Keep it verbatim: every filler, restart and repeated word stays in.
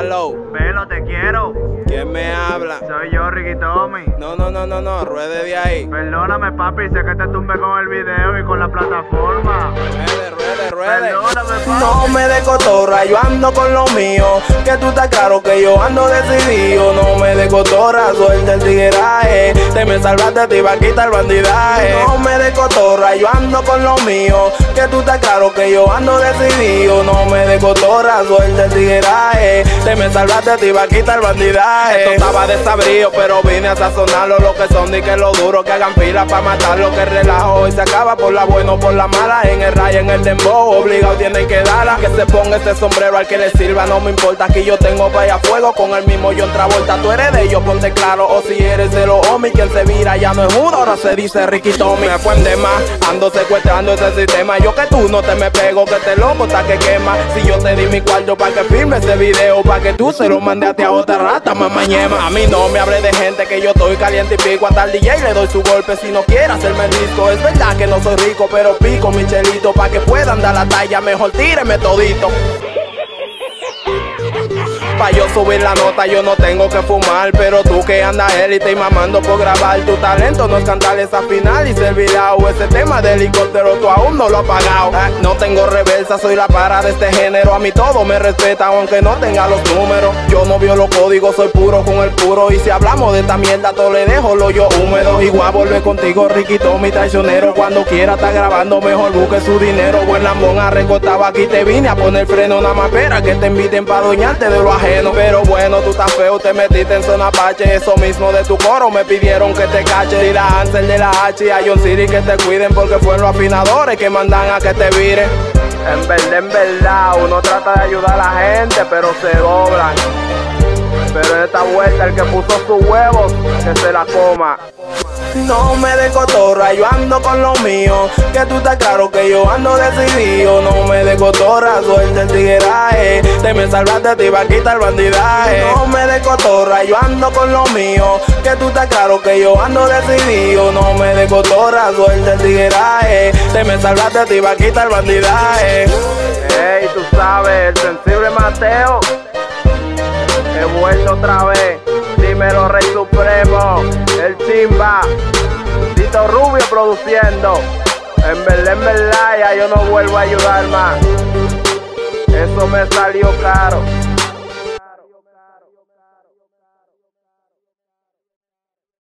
Hello. Pelo, te quiero. ¿Quién me habla? Soy yo, Ricky Tommy. No, no, no, no, no, ruede de ahí. Perdóname, papi, sé que te tumbé con el video y con la plataforma. Ruede, ruede, ruede. Perdóname, papi. No me de cotorra, yo ando con lo mío. Que tú estás claro que yo ando decidido. No me de cotorra, suelta el tigueraje. Te me salvaste, te iba a quitar el bandidaje. No me de cotorra, yo ando con lo mío. Que tú estás claro que yo ando decidido. No me de cotorra, suelta el tigueraje. Te me salvaste, te iba a quitar el bandidaje. Esto estaba desabrío, pero vine a sazonarlo. Lo que son ni que lo duro, que hagan fila pa' matarlo. Que el relajo hoy se acaba por la buena o por la mala. En el ray, en el dembow, obligado tienen que darla. Que se ponga ese sombrero al que le sirva, no me importa. Aquí yo tengo vaya fuego con el mismo John Travolta. Tú eres de ellos, ponte claro, o si eres de los homies. Quien se vira ya no es mudo, ahora se dice Ricky Tommy. Me fue en demás, ando secuestrando este sistema. Yo que tú no te me pego, que te loco hasta que quema. Si yo te di mi cuarto pa' que firme ese video, pa' que tú se lo mandaste a otra rata, mamá ñema. A mí no me hable de gente que yo estoy caliente y pico. Hasta el D J le doy su golpe si no quiere hacerme el disco. Es verdad que no soy rico, pero pico michelito. Pa' que puedan dar la talla, mejor tíreme todito. Pa' yo subir la nota yo no tengo que fumar. Pero tú que andas élite y mamando por grabar. Tu talento no es cantar esa final y ser virao. Ese tema de helicóptero tú aún no lo has pagado. eh, No tengo reversa, soy la para de este género. A mí todo me respeta aunque no tenga los números. Yo no vio los códigos, soy puro con el puro. Y si hablamos de esta mierda todo le dejo lo yo húmedo. Igual volver contigo Ricky Tommy traicionero. Cuando quiera está grabando mejor busque su dinero. Buen lambón arrecostaba aquí te vine a poner freno. Nada más espera que te inviten pa' doñarte de lo ajeno. Pero bueno, tú estás feo, te metiste en zona Apache. Eso mismo de tu coro me pidieron que te cache. Dile a Hansel, dile a Hachi, a John City que te cuiden, porque fueron los afinadores que mandan a que te viren. En verdad, en verdad, uno trata de ayudar a la gente, pero se doblan. Pero en esta vuelta el que puso sus huevos, que se la coma. No me de cotorra, yo ando con lo mío. Que tú estás claro que yo ando decidido. No me de cotorra, suelta el tigueraje. Te me salvaste, te iba a quitar el bandidaje. No me de cotorra, yo ando con lo mío. Que tú estás claro que yo ando decidido. No me de cotorra, suelta el tigueraje. Te me salvaste, te iba a quitar el bandidaje. Ey, tú sabes, el sensible Mateo. He vuelto otra vez. Dímelo Rey Supremo, el Chimba, Tito Rubio produciendo. En verdad, en verdad, ya yo no vuelvo a ayudar más. Eso me salió caro.